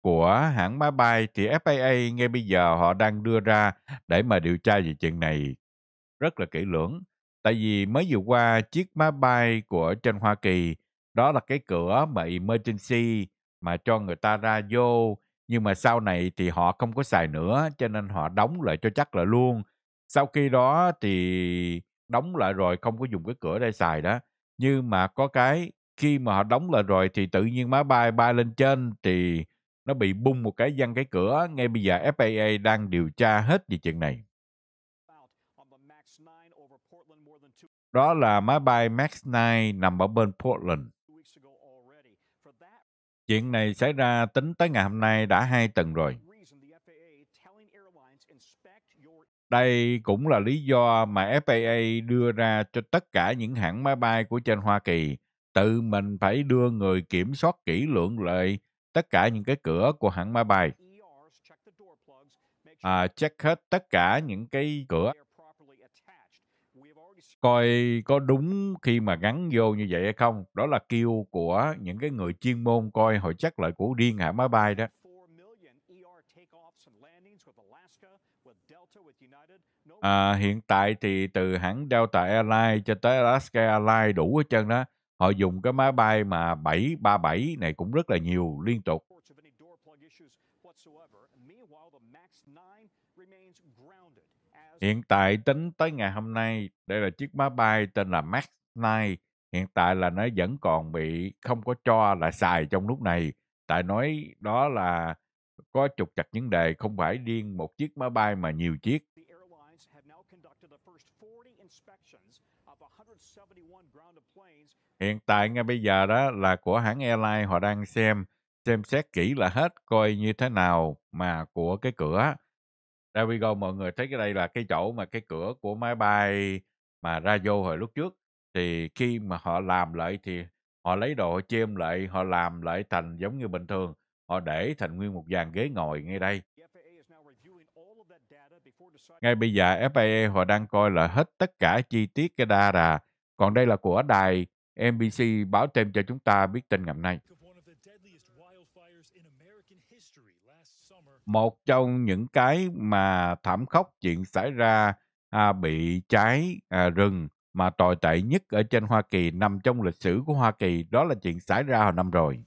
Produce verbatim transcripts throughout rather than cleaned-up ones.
của hãng máy bay thì ép a a ngay bây giờ họ đang đưa ra để mà điều tra về chuyện này rất là kỹ lưỡng. Tại vì mới vừa qua chiếc máy bay của trên Hoa Kỳ, đó là cái cửa mà emergency mà cho người ta ra vô, nhưng mà sau này thì họ không có xài nữa cho nên họ đóng lại cho chắc là luôn. Sau khi đó thì đóng lại rồi không có dùng cái cửa để xài đó. Nhưng mà có cái khi mà họ đóng lại rồi thì tự nhiên máy bay bay lên trên thì nó bị bung một cái văng cái cửa. Ngay bây giờ ép a a đang điều tra hết về chuyện này. Đó là máy bay Max nine nằm ở bên Portland. Chuyện này xảy ra tính tới ngày hôm nay đã hai tuần rồi. Đây cũng là lý do mà ép a a đưa ra cho tất cả những hãng máy bay của trên Hoa Kỳ. Tự mình phải đưa người kiểm soát kỹ lưỡng lại tất cả những cái cửa của hãng máy bay. À, check hết tất cả những cái cửa. Coi có đúng khi mà gắn vô như vậy hay không. Đó là kêu của những cái người chuyên môn coi hội chắc lại của riêng hãng máy bay đó. À, hiện tại thì từ hãng Delta Airlines cho tới Alaska Airlines đủ hết trơn đó. Họ dùng cái máy bay mà bảy ba bảy này cũng rất là nhiều liên tục. Hiện tại tính tới ngày hôm nay, đây là chiếc máy bay tên là Max nine. Hiện tại là nó vẫn còn bị không có cho là xài trong lúc này. Tại nói đó là có trục trặc vấn đề, không phải riêng một chiếc máy bay mà nhiều chiếc. Hiện tại ngay bây giờ đó là của hãng airline họ đang xem, xem xét kỹ là hết coi như thế nào mà của cái cửa. There we go, mọi người thấy cái đây là cái chỗ mà cái cửa của máy bay mà ra vô hồi lúc trước. Thì khi mà họ làm lại thì họ lấy đồ chêm lại, họ làm lại thành giống như bình thường. Họ để thành nguyên một dàn ghế ngồi ngay đây. Ngay bây giờ ép a a họ đang coi là hết tất cả chi tiết cái data. Còn đây là của đài en bê xê báo thêm cho chúng ta biết tin ngày hôm nay. Một trong những cái mà thảm khốc chuyện xảy ra à, bị cháy à, rừng mà tồi tệ nhất ở trên Hoa Kỳ nằm trong lịch sử của Hoa Kỳ, đó là chuyện xảy ra hồi năm rồi.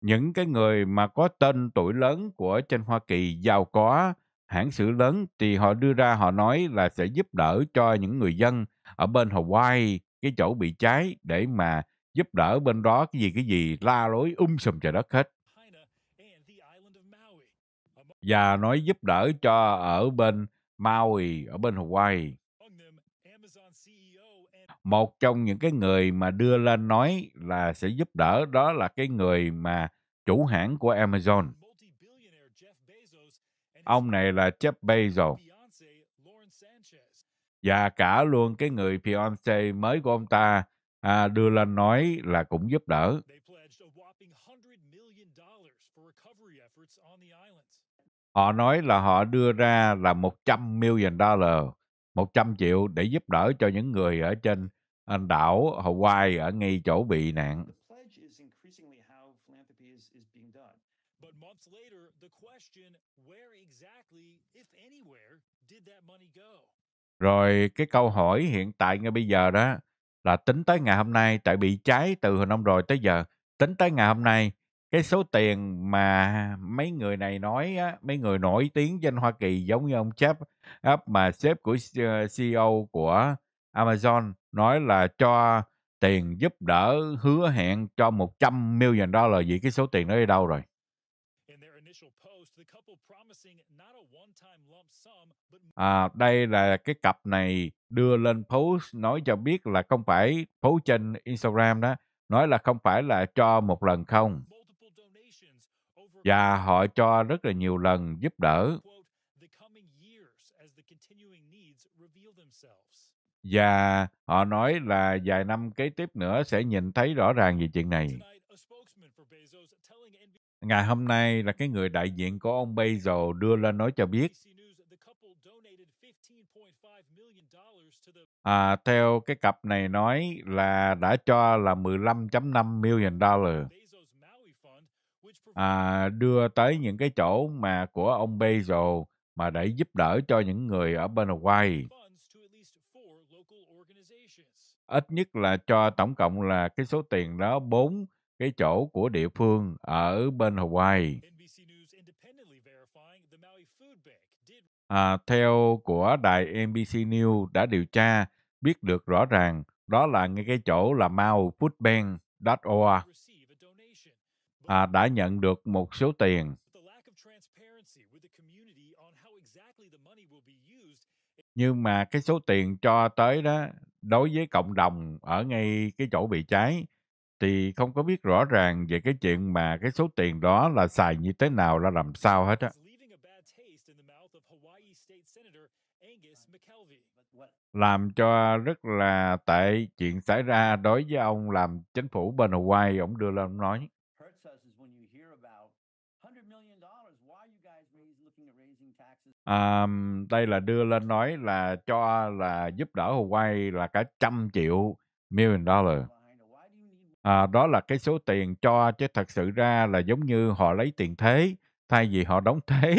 Những cái người mà có tên tuổi lớn của trên Hoa Kỳ, giàu có, hãng xưởng lớn thì họ đưa ra họ nói là sẽ giúp đỡ cho những người dân ở bên Hawaii, cái chỗ bị cháy, để mà giúp đỡ bên đó cái gì cái gì la lối um sùm trời đất hết. Và nói giúp đỡ cho ở bên Maui, ở bên Hawaii. Một trong những cái người mà đưa lên nói là sẽ giúp đỡ đó là cái người mà chủ hãng của Amazon. Ông này là Jeff Bezos. Và cả luôn cái người fiancé mới của ông ta à, đưa lên nói là cũng giúp đỡ. Họ nói là họ đưa ra là một trăm million dollar, một trăm triệu để giúp đỡ cho những người ở trên đảo Hawaii ở ngay chỗ bị nạn. Rồi cái câu hỏi hiện tại ngay bây giờ đó là tính tới ngày hôm nay, tại bị cháy từ hồi năm rồi tới giờ, tính tới ngày hôm nay, cái số tiền mà mấy người này nói, á, mấy người nổi tiếng trên Hoa Kỳ giống như ông Jeff, mà sếp của xê e ô của Amazon nói là cho tiền giúp đỡ hứa hẹn cho một trăm million dollar, vậy cái số tiền đó đi đâu rồi? À, đây là cái cặp này đưa lên post nói cho biết là không phải post trên Instagram đó, nói là không phải là cho một lần không. Và họ cho rất là nhiều lần giúp đỡ. Và họ nói là vài năm kế tiếp nữa sẽ nhìn thấy rõ ràng về chuyện này. Ngày hôm nay là cái người đại diện của ông Bezos đưa lên nói cho biết à, theo cái cặp này nói là đã cho là mười lăm phẩy năm million dollar à, đưa tới những cái chỗ mà của ông Bezos mà để giúp đỡ cho những người ở bên Hawaii. Ít nhất là cho tổng cộng là cái số tiền đó bốn cái chỗ của địa phương ở bên Hawaii. À, theo của đài en bê xê News đã điều tra, biết được rõ ràng đó là ngay cái chỗ là Maui Food Bank .org à, đã nhận được một số tiền. Nhưng mà cái số tiền cho tới đó đối với cộng đồng ở ngay cái chỗ bị cháy thì không có biết rõ ràng về cái chuyện mà cái số tiền đó là xài như thế nào, là làm sao hết á. Làm cho rất là tệ chuyện xảy ra đối với ông làm chính phủ bên Hawaii, ông đưa lên ông nói. À, đây là đưa lên nói là cho là giúp đỡ Hawaii là cả trăm triệu million dollar. À, đó là cái số tiền cho, chứ thật sự ra là giống như họ lấy tiền thuế, thay vì họ đóng thuế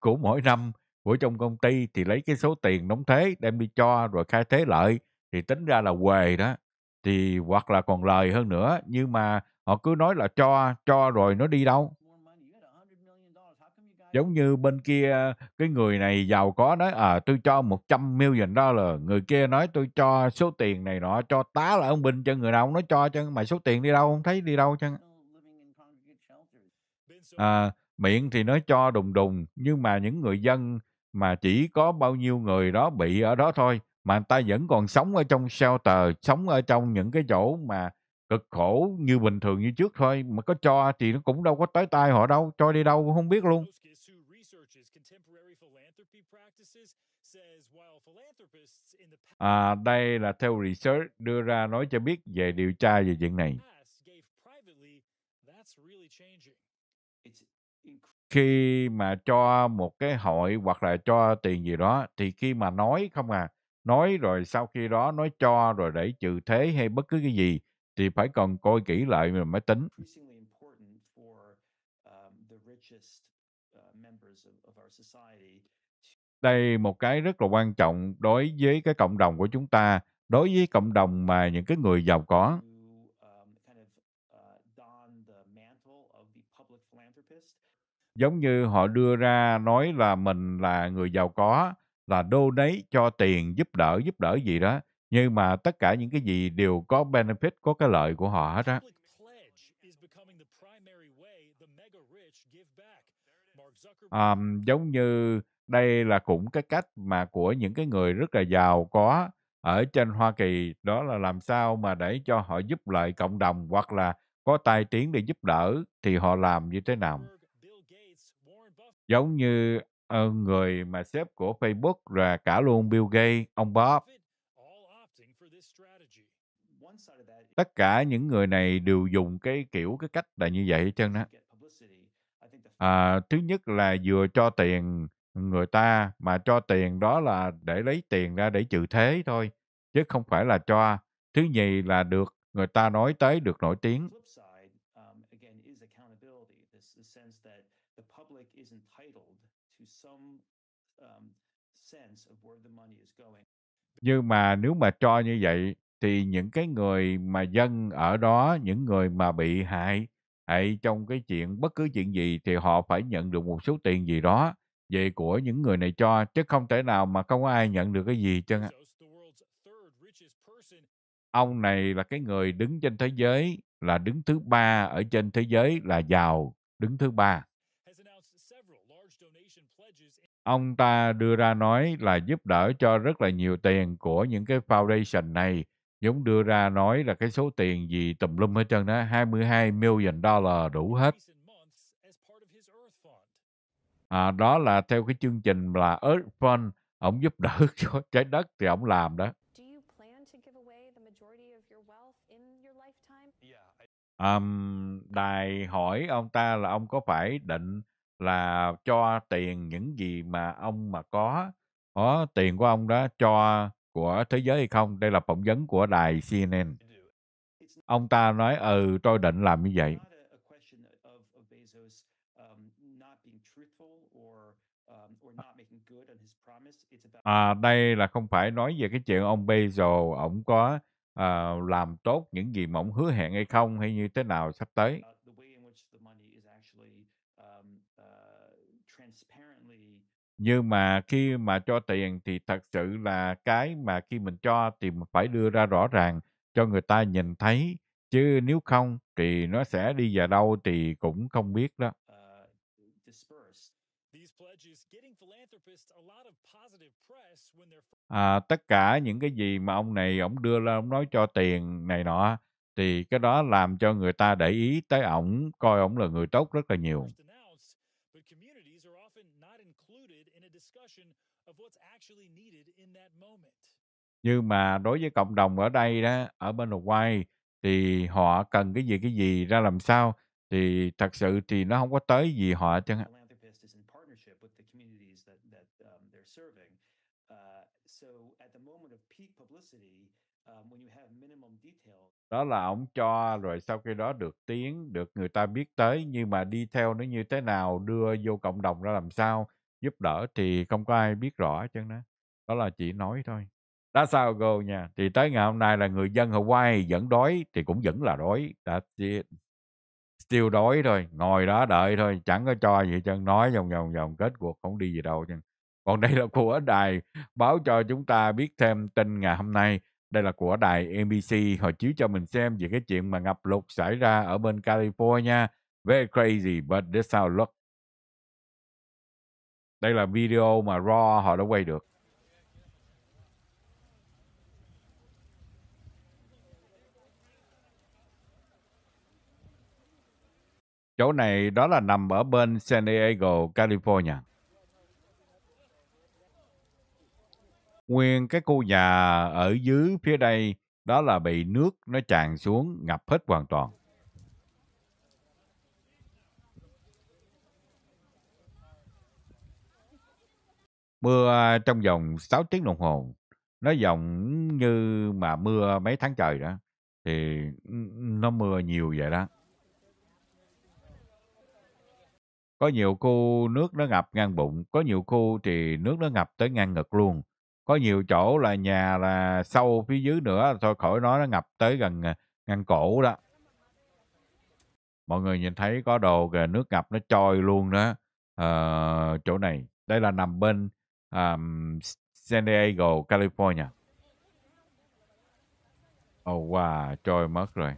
của mỗi năm của trong công ty thì lấy cái số tiền đóng thuế đem đi cho rồi khai thuế lợi thì tính ra là huề đó, thì hoặc là còn lời hơn nữa. Nhưng mà họ cứ nói là cho cho rồi nó đi đâu. Giống như bên kia cái người này giàu có nói à tôi cho một trăm million dollar, người kia nói tôi cho số tiền này nọ, cho tá là ông Bình cho người nào ông nói cho chứ mà số tiền đi đâu không thấy đi đâu chứ. À, miệng thì nói cho đùng đùng, nhưng mà những người dân mà chỉ có bao nhiêu người đó bị ở đó thôi mà người ta vẫn còn sống ở trong shelter, sống ở trong những cái chỗ mà cực khổ như bình thường như trước thôi, mà có cho thì nó cũng đâu có tới tai họ đâu, cho đi đâu cũng không biết luôn. À, đây là theo research đưa ra nói cho biết về điều tra về chuyện này. Khi mà cho một cái hội hoặc là cho tiền gì đó thì khi mà nói không à, nói rồi sau khi đó nói cho rồi để trừ thế hay bất cứ cái gì thì phải còn coi kỹ lại mình mới tính. Đây một cái rất là quan trọng đối với cái cộng đồng của chúng ta, đối với cộng đồng mà những cái người giàu có. Giống như họ đưa ra nói là mình là người giàu có, là đô đấy cho tiền giúp đỡ, giúp đỡ gì đó. Nhưng mà tất cả những cái gì đều có benefit, có cái lợi của họ hết á. À, giống như đây là cũng cái cách mà của những cái người rất là giàu có ở trên Hoa Kỳ, đó là làm sao mà để cho họ giúp lợi cộng đồng hoặc là có tài tiếng để giúp đỡ thì họ làm như thế nào. Giống như uh, người mà sếp của Facebook và cả luôn Bill Gates, ông Bob. Tất cả những người này đều dùng cái kiểu cái cách là như vậy hết trơn đó. À, thứ nhất là vừa cho tiền người ta, mà cho tiền đó là để lấy tiền ra để trừ thế thôi, chứ không phải là cho. Thứ nhì là được người ta nói tới, được nổi tiếng. Nhưng mà nếu mà cho như vậy thì những cái người mà dân ở đó, những người mà bị hại, hại trong cái chuyện bất cứ chuyện gì thì họ phải nhận được một số tiền gì đó về của những người này cho, chứ không thể nào mà không ai nhận được cái gì chứ. Ông này là cái người đứng trên thế giới, là đứng thứ ba ở trên thế giới, là giàu, đứng thứ ba. Ông ta đưa ra nói là giúp đỡ cho rất là nhiều tiền của những cái foundation này. Giống đưa ra nói là cái số tiền gì tùm lum hết trơn đó, hai mươi hai million dollar đủ hết. À, đó là theo cái chương trình là Earth Fund, ông giúp đỡ cho trái đất thì ông làm đó. Um, đài hỏi ông ta là ông có phải định là cho tiền những gì mà ông mà có, có tiền của ông đó cho của thế giới hay không? Đây là phỏng vấn của đài C N N. Ông ta nói, ừ, tôi định làm như vậy. À, đây là không phải nói về cái chuyện ông Bezos, ông có à, làm tốt những gì mà ông hứa hẹn hay không, hay như thế nào sắp tới. Nhưng mà khi mà cho tiền thì thật sự là cái mà khi mình cho thì mình phải đưa ra rõ ràng cho người ta nhìn thấy. Chứ nếu không thì nó sẽ đi vào đâu thì cũng không biết đó. À, tất cả những cái gì mà ông này, ông đưa ra, ông nói cho tiền này nọ, thì cái đó làm cho người ta để ý tới ổng, coi ổng là người tốt rất là nhiều. Nhưng mà đối với cộng đồng ở đây đó, ở bên Hawaii, thì họ cần cái gì cái gì ra làm sao, thì thật sự thì nó không có tới gì họ chứ. Đó là ổng cho rồi sau khi đó được tiếng, được người ta biết tới, nhưng mà đi theo nó như thế nào, đưa vô cộng đồng ra làm sao, giúp đỡ thì không có ai biết rõ chứ đó. Đó là chỉ nói thôi. That's how it goes nha. Thì tới ngày hôm nay là người dân Hawaii vẫn đói thì cũng vẫn là đói. That's it. Still đói thôi, ngồi đó đợi thôi, chẳng có cho gì chứ, nói vòng vòng vòng kết cuộc không đi gì đâu chứ. Còn đây là của đài báo cho chúng ta biết thêm tin ngày hôm nay. Đây là của đài N B C, họ chiếu cho mình xem về cái chuyện mà ngập lụt xảy ra ở bên California. Very crazy, but that's how it looks. Đây là video mà Raw họ đã quay được. Chỗ này đó là nằm ở bên San Diego, California. Nguyên cái khu nhà ở dưới phía đây đó là bị nước nó tràn xuống ngập hết hoàn toàn. Mưa trong vòng sáu tiếng đồng hồ, nó giống như mà mưa mấy tháng trời đó, thì nó mưa nhiều vậy đó. Có nhiều khu nước nó ngập ngang bụng, có nhiều khu thì nước nó ngập tới ngang ngực luôn. Có nhiều chỗ là nhà là sâu phía dưới nữa, thôi khỏi nói nó ngập tới gần ngang cổ đó. Mọi người nhìn thấy có đồ kìa, nước ngập nó trôi luôn đó. À, chỗ này, đây là nằm bên um, San Diego, California. Oh wow, trôi mất rồi.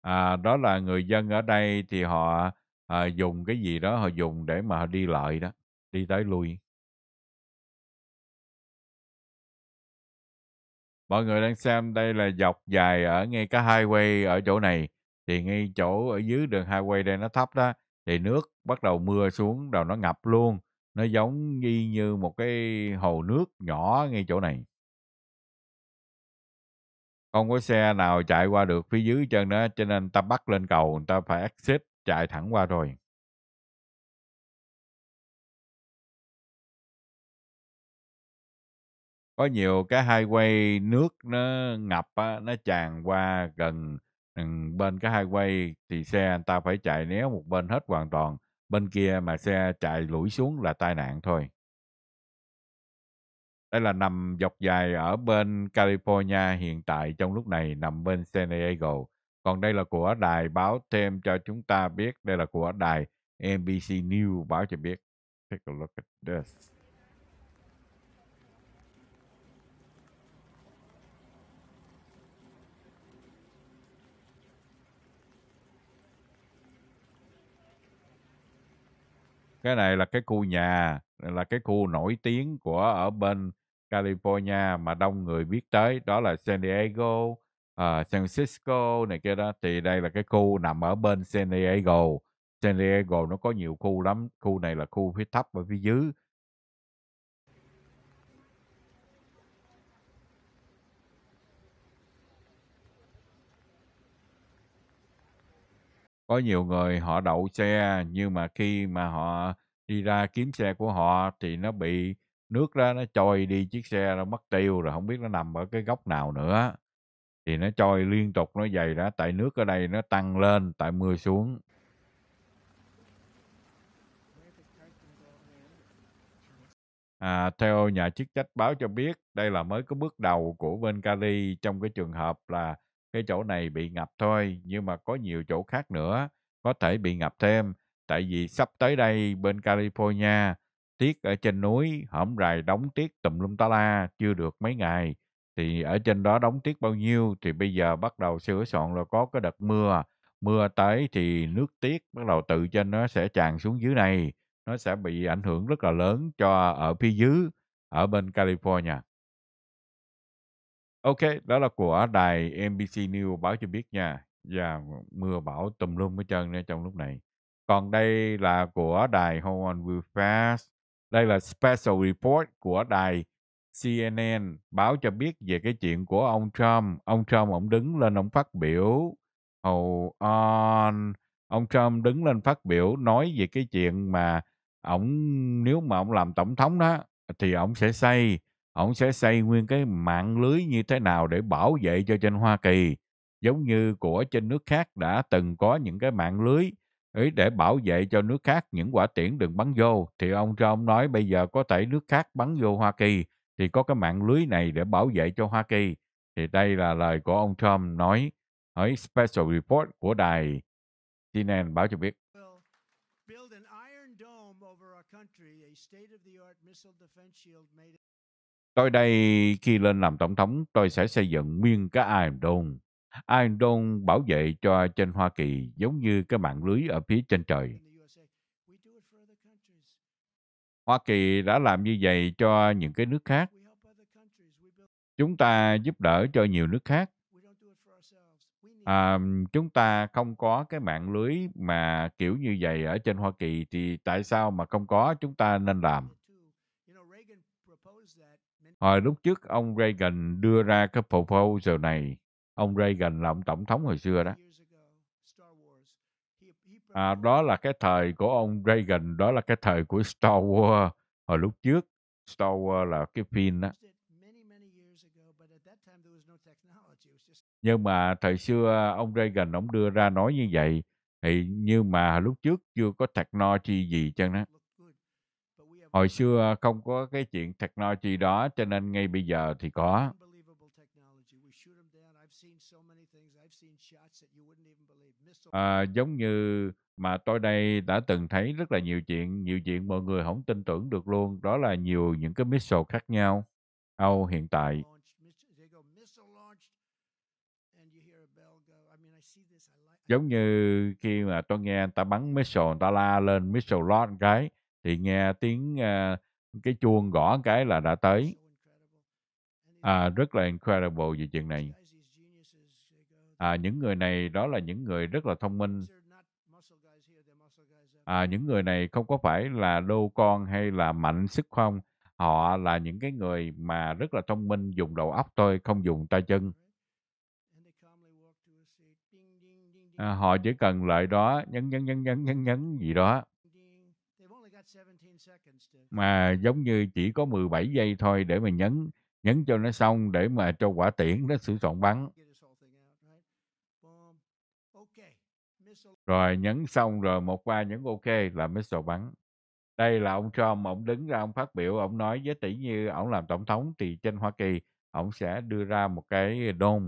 À, đó là người dân ở đây thì họ à, dùng cái gì đó, họ dùng để mà họ đi lại đó, đi tới lui. Mọi người đang xem đây là dọc dài ở ngay cái highway ở chỗ này, thì ngay chỗ ở dưới đường highway đây nó thấp đó, thì nước bắt đầu mưa xuống rồi nó ngập luôn, nó giống y như một cái hồ nước nhỏ ngay chỗ này. Không có xe nào chạy qua được phía dưới chân đó, cho nên ta bắt lên cầu, người ta phải access chạy thẳng qua rồi. Có nhiều cái highway nước nó ngập á, nó tràn qua gần bên cái highway thì xe người ta phải chạy né một bên hết hoàn toàn. Bên kia mà xe chạy lủi xuống là tai nạn thôi. Đây là nằm dọc dài ở bên California hiện tại trong lúc này, nằm bên San Diego. Còn đây là của đài báo thêm cho chúng ta biết. Đây là của đài N B C News báo cho biết. Take a look at this. Cái này là cái khu nhà, là cái khu nổi tiếng của ở bên California mà đông người biết tới. Đó là San Diego, uh, San Francisco này kia đó. Thì đây là cái khu nằm ở bên San Diego. San Diego nó có nhiều khu lắm. Khu này là khu phía thấp và phía dưới. Có nhiều người họ đậu xe, nhưng mà khi mà họ đi ra kiếm xe của họ thì nó bị nước đó nó trôi đi, chiếc xe nó mất tiêu rồi, không biết nó nằm ở cái góc nào nữa, thì nó trôi liên tục, nó dày ra, tại nước ở đây nó tăng lên tại mưa xuống. À, theo nhà chức trách báo cho biết, đây là mới có bước đầu của bên Cali trong cái trường hợp là cái chỗ này bị ngập thôi, nhưng mà có nhiều chỗ khác nữa có thể bị ngập thêm, tại vì sắp tới đây bên California tiết ở trên núi hổm rày đóng tiết tùm lum ta la chưa được mấy ngày, thì ở trên đó đóng tiết bao nhiêu thì bây giờ bắt đầu sửa soạn rồi, có cái đợt mưa mưa tới thì nước tiết bắt đầu tự trên nó sẽ tràn xuống dưới này, nó sẽ bị ảnh hưởng rất là lớn cho ở phía dưới ở bên California. Ok, đó là của đài en bê xê News báo cho biết nha. Và mưa bão tùm lum hết trơn nữa trong lúc này. Còn đây là của đài Hold On Real Fast. Đây là special report của đài xê en en báo cho biết về cái chuyện của ông Trump. Ông Trump ông đứng lên ông phát biểu. Hold on. Ông Trump đứng lên phát biểu nói về cái chuyện mà ông nếu mà ông làm tổng thống đó thì ông sẽ xây ông sẽ xây nguyên cái mạng lưới như thế nào để bảo vệ cho trên Hoa Kỳ, giống như của trên nước khác đã từng có những cái mạng lưới ấy để bảo vệ cho nước khác những quả tiễn đừng bắn vô, thì ông Trump nói bây giờ có thể nước khác bắn vô Hoa Kỳ thì có cái mạng lưới này để bảo vệ cho Hoa Kỳ. Thì đây là lời của ông Trump nói ở special report của đài xê en en báo cho biết. Tôi đây khi lên làm tổng thống, tôi sẽ xây dựng nguyên cái Iron Dome. Iron Dome bảo vệ cho trên Hoa Kỳ giống như cái mạng lưới ở phía trên trời. Hoa Kỳ đã làm như vậy cho những cái nước khác. Chúng ta giúp đỡ cho nhiều nước khác. À, chúng ta không có cái mạng lưới mà kiểu như vậy ở trên Hoa Kỳ thì tại sao mà không có, chúng ta nên làm. Hồi lúc trước ông Reagan đưa ra cái proposal này, ông Reagan là ông tổng thống hồi xưa đó. À, đó là cái thời của ông Reagan, đó là cái thời của Star Wars hồi lúc trước. Star Wars là cái phim đó. Nhưng mà thời xưa ông Reagan ông đưa ra nói như vậy, thì nhưng mà lúc trước chưa có technology gì chân đó. Hồi xưa không có cái chuyện technology đó, cho nên ngay bây giờ thì có. À, giống như mà tôi đây đã từng thấy rất là nhiều chuyện, nhiều chuyện mọi người không tin tưởng được luôn. Đó là nhiều những cái missile khác nhau. Âu oh, hiện tại. Giống như khi mà tôi nghe người ta bắn missile, người ta la lên missile launch một cái, thì nghe tiếng uh, cái chuông gõ một cái là đã tới. À, rất là incredible về chuyện này. À, những người này, đó là những người rất là thông minh. À, những người này không có phải là đô con hay là mạnh sức không. Họ là những cái người mà rất là thông minh, dùng đầu óc thôi, không dùng tay chân. À, họ chỉ cần lại đó, nhấn nhấn nhấn nhấn nhấn nhấn gì đó. Mà giống như chỉ có mười bảy giây thôi để mà nhấn, nhấn cho nó xong để mà cho quả tiễn nó sửa soạn bắn. Rồi nhấn xong rồi một qua nhấn ok là missile bắn. Đây là ông Trump, ông đứng ra, ông phát biểu, ông nói với tỷ như ông làm tổng thống thì trên Hoa Kỳ, ông sẽ đưa ra một cái dome,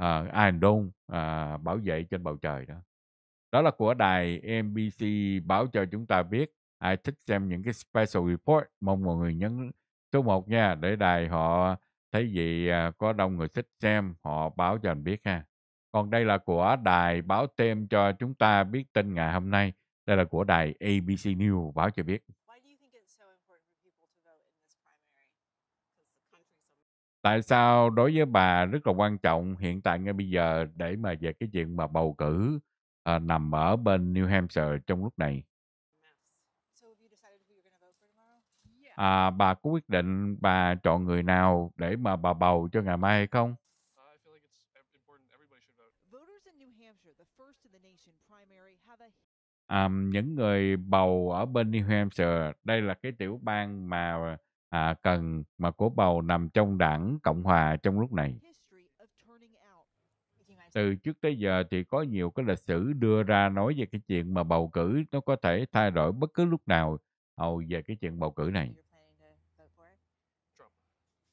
uh, Iron Dome uh, bảo vệ trên bầu trời đó. Đó là của đài en bê xê báo cho chúng ta biết. Ai thích xem những cái special report, mong mọi người nhấn số một nha, để đài họ thấy gì có đông người thích xem, họ báo cho anh biết ha. Còn đây là của đài báo thêm cho chúng ta biết tin ngày hôm nay. Đây là của đài a bê xê News báo cho biết. Tại sao đối với bà rất là quan trọng hiện tại ngay bây giờ để mà về cái chuyện mà bầu cử à, nằm ở bên New Hampshire trong lúc này? À, bà có quyết định bà chọn người nào để mà bà bầu cho ngày mai hay không? um, những người bầu ở bên New Hampshire, đây là cái tiểu bang mà à, cần mà của bầu nằm trong đảng Cộng Hòa trong lúc này. Từ trước tới giờ thì có nhiều cái lịch sử đưa ra nói về cái chuyện mà bầu cử nó có thể thay đổi bất cứ lúc nào về cái chuyện bầu cử này.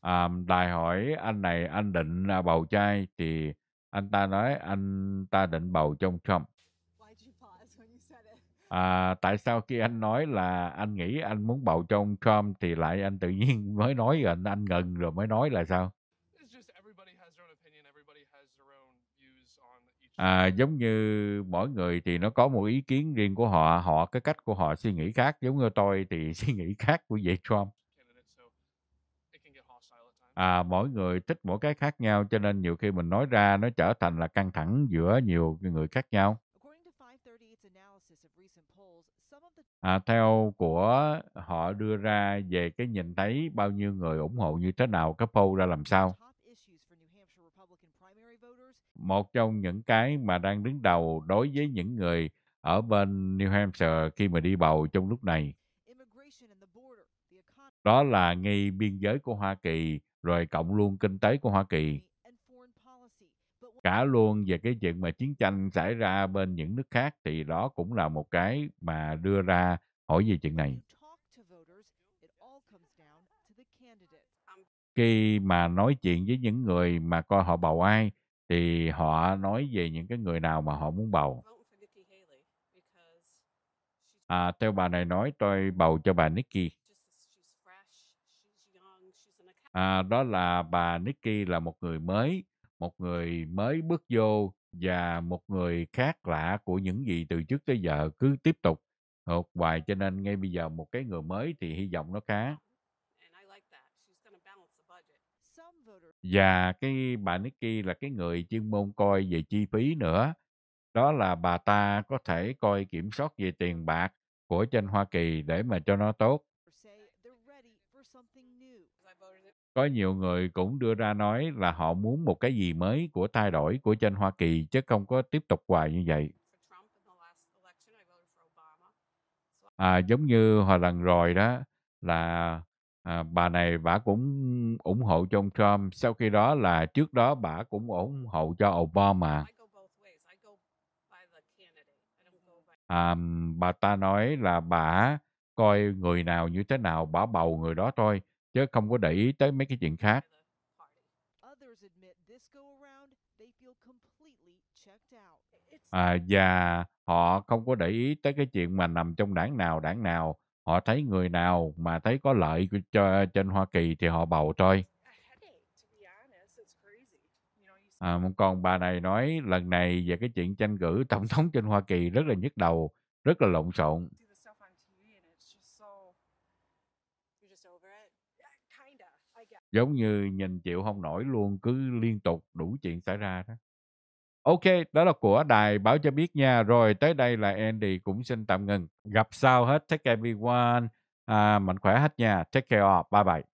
À, đài hỏi anh này anh định bầu trai thì anh ta nói anh ta định bầu trong Trump. À, tại sao khi anh nói là anh nghĩ anh muốn bầu trong Trump thì lại anh tự nhiên mới nói rồi anh ngừng rồi mới nói là sao? À, giống như mỗi người thì nó có một ý kiến riêng của họ, họ cái cách của họ suy nghĩ khác, giống như tôi thì suy nghĩ khác của vậy Trump. À, mỗi người thích mỗi cái khác nhau cho nên nhiều khi mình nói ra nó trở thành là căng thẳng giữa nhiều người khác nhau. À, theo của họ đưa ra về cái nhìn thấy bao nhiêu người ủng hộ như thế nào, cái poll ra làm sao. Một trong những cái mà đang đứng đầu đối với những người ở bên New Hampshire khi mà đi bầu trong lúc này, đó là ngay biên giới của Hoa Kỳ, rồi cộng luôn kinh tế của Hoa Kỳ. Cả luôn về cái chuyện mà chiến tranh xảy ra bên những nước khác thì đó cũng là một cái mà đưa ra hỏi về chuyện này. Khi mà nói chuyện với những người mà coi họ bầu ai, thì họ nói về những cái người nào mà họ muốn bầu. À, theo bà này nói, tôi bầu cho bà Nikki. À, đó là bà Nikki là một người mới, một người mới bước vô và một người khác lạ của những gì từ trước tới giờ cứ tiếp tục hột hoài, cho nên ngay bây giờ một cái người mới thì hy vọng nó khá. Và cái bà Nikki là cái người chuyên môn coi về chi phí nữa. Đó là bà ta có thể coi kiểm soát về tiền bạc của trên Hoa Kỳ để mà cho nó tốt. Có nhiều người cũng đưa ra nói là họ muốn một cái gì mới của thay đổi của trên Hoa Kỳ chứ không có tiếp tục hoài như vậy. À, giống như hồi lần rồi đó là... À, bà này bà cũng ủng hộ cho ông Trump, sau khi đó là trước đó bà cũng ủng hộ cho Obama. À, bà ta nói là bà coi người nào như thế nào bà bầu người đó thôi, chứ không có để ý tới mấy cái chuyện khác. À, và họ không có để ý tới cái chuyện mà nằm trong đảng nào, đảng nào. Họ thấy người nào mà thấy có lợi cho trên Hoa Kỳ thì họ bầu thôi. À, còn bà này nói lần này về cái chuyện tranh cử tổng thống trên Hoa Kỳ rất là nhức đầu, rất là lộn xộn. Giống như nhìn chịu không nổi luôn, cứ liên tục đủ chuyện xảy ra đó. Ok, đó là của đài báo cho biết nha. Rồi tới đây là Andy cũng xin tạm ngừng. Gặp sau hết. Take care everyone. À, mạnh khỏe hết nha. Take care all. Bye bye.